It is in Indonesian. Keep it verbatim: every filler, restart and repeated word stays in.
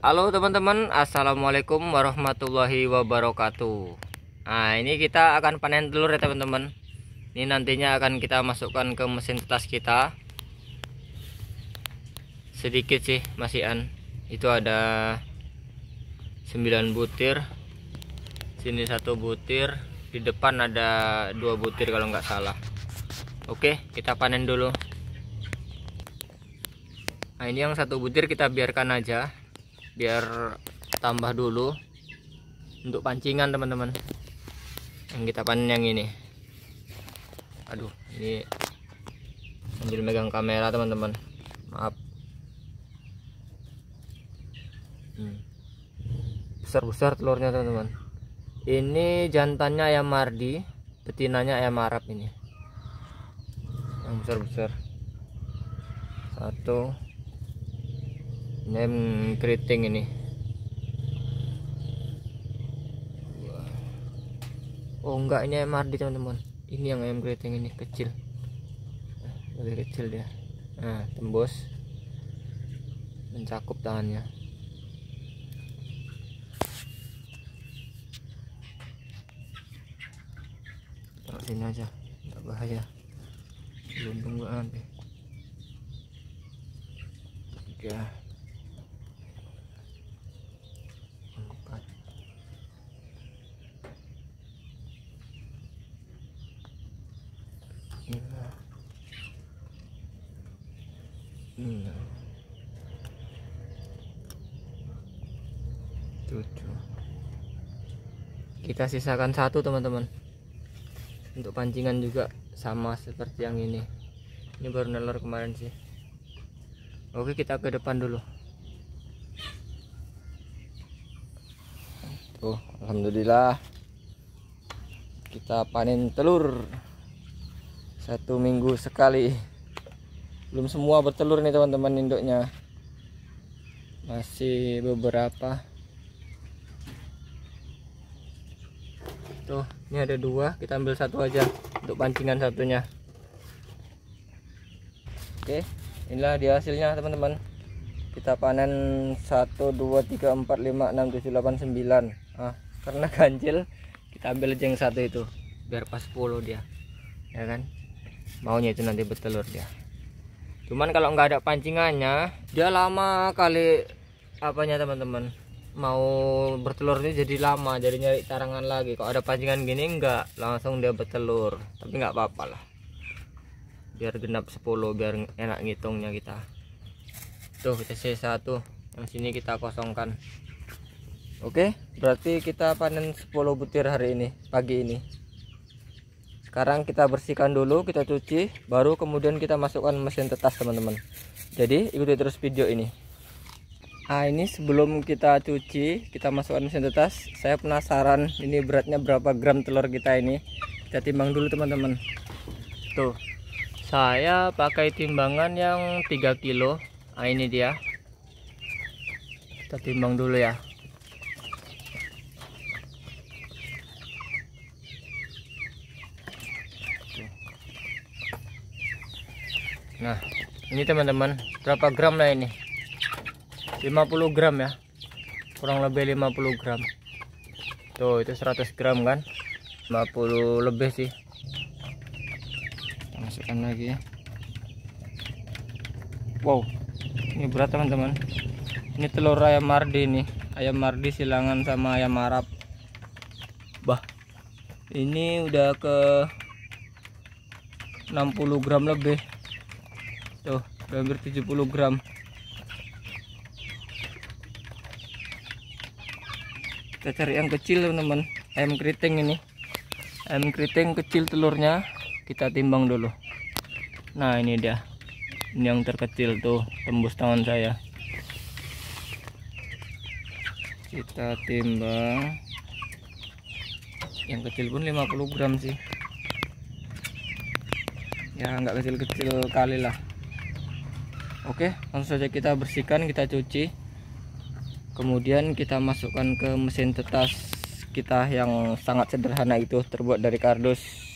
Halo teman-teman, assalamualaikum warahmatullahi wabarakatuh. Nah, ini kita akan panen telur ya teman-teman. Ini nantinya akan kita masukkan ke mesin tas kita. Sedikit sih masihan. Itu ada sembilan butir. Sini satu butir, di depan ada dua butir kalau nggak salah. Oke, kita panen dulu. Nah, ini yang satu butir kita biarkan aja, biar tambah dulu untuk pancingan teman-teman. Yang kita panen yang ini, aduh, ini sambil megang kamera teman-teman, maaf. hmm. Besar-besar telurnya teman-teman. Ini jantannya ayam mardi, betinanya ayam Arab. Ini yang besar-besar satu. Ini keriting ini. Oh enggak, ini ayam mardi teman-teman. Ini yang ayam keriting ini kecil, lebih kecil dia. Nah, tembus, mencakup tangannya. Taruh sini aja, enggak bahaya. Belum tunggu nanti. Oke. Tujuh. Kita sisakan satu teman-teman untuk pancingan juga, sama seperti yang ini. Ini baru nelor kemarin sih. Oke, kita ke depan dulu. Tuh, alhamdulillah kita panen telur satu minggu sekali. Belum semua bertelur nih teman-teman induknya, masih beberapa. Tuh, ini ada dua, kita ambil satu aja untuk pancingan satunya. Oke, inilah dia hasilnya teman-teman. Kita panen satu, dua, tiga, empat, lima, enam, tujuh, delapan, sembilan. Ah, karena ganjil kita ambil aja yang satu itu, biar pas sepuluh dia, ya kan? Maunya itu nanti bertelur dia. Cuman kalau nggak ada pancingannya, dia lama kali apanya teman-teman, mau bertelur ini jadi lama, jadi nyari tarangan lagi. Kalau ada pancingan gini enggak, langsung dia bertelur. Tapi nggak apa-apa lah, biar genap sepuluh, biar enak ngitungnya kita. Tuh, kita sisa satu, yang sini kita kosongkan. Oke, berarti kita panen sepuluh butir hari ini, pagi ini. Sekarang kita bersihkan dulu, kita cuci, baru kemudian kita masukkan mesin tetas teman-teman. Jadi ikuti terus video ini. Nah, ini sebelum kita cuci, kita masukkan mesin tetas. Saya penasaran ini beratnya berapa gram telur kita ini. Kita timbang dulu teman-teman. Tuh, saya pakai timbangan yang tiga kilo. Nah, ini dia. Kita timbang dulu ya. Nah, ini teman-teman, berapa gram lah ini? lima puluh gram ya, kurang lebih lima puluh gram. Tuh, itu seratus gram kan, lima puluh lebih sih. Kita masukkan lagi ya. Wow, ini berat teman-teman. Ini telur ayam mardi nih, ayam mardi silangan sama ayam Arab. Bah, ini udah ke enam puluh gram lebih. Tuh, udah hampir tujuh puluh gram. Kita cari yang kecil teman-teman, ayam keriting ini. Ayam keriting kecil telurnya, kita timbang dulu. Nah, ini dia, ini yang terkecil tuh, tembus tangan saya. Kita timbang. Yang kecil pun lima puluh gram sih. Ya, nggak kecil-kecil kali lah. Oke, langsung saja kita bersihkan, kita cuci. Kemudian kita masukkan ke mesin tetas kita yang sangat sederhana itu, terbuat dari kardus.